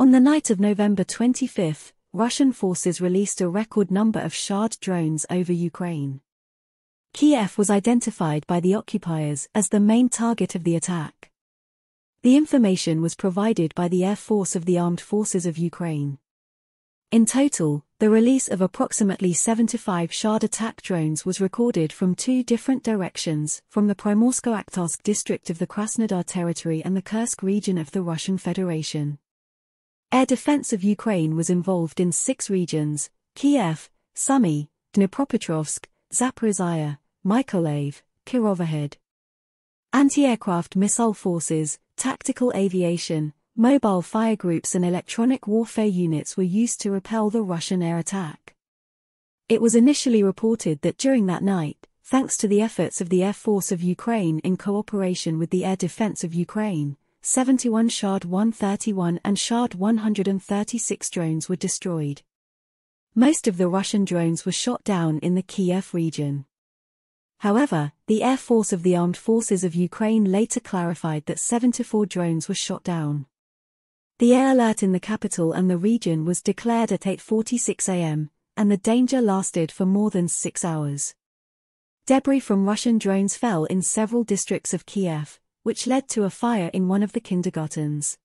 On the night of November 25, Russian forces released a record number of Shahed drones over Ukraine. Kyiv was identified by the occupiers as the main target of the attack. The information was provided by the Air Force of the Armed Forces of Ukraine. In total, the release of approximately 75 Shahed attack drones was recorded from two different directions, from the Primorsko-Akhtarsk district of the Krasnodar territory and the Kursk region of the Russian Federation. Air defense of Ukraine was involved in 6 regions: Kyiv, Sumy, Dnipropetrovsk, Zaporizhia, Mykolaiv, Kherson. Anti-aircraft missile forces, tactical aviation, mobile fire groups and electronic warfare units were used to repel the Russian air attack. It was initially reported that during that night, thanks to the efforts of the Air Force of Ukraine in cooperation with the Air Defense of Ukraine, 71 Shahed 131 and Shahed 136 drones were destroyed. Most of the Russian drones were shot down in the Kyiv region. However, the Air Force of the Armed Forces of Ukraine later clarified that 74 drones were shot down. The air alert in the capital and the region was declared at 8:46 a.m., and the danger lasted for more than 6 hours. Debris from Russian drones fell in several districts of Kyiv, which led to a fire in one of the kindergartens.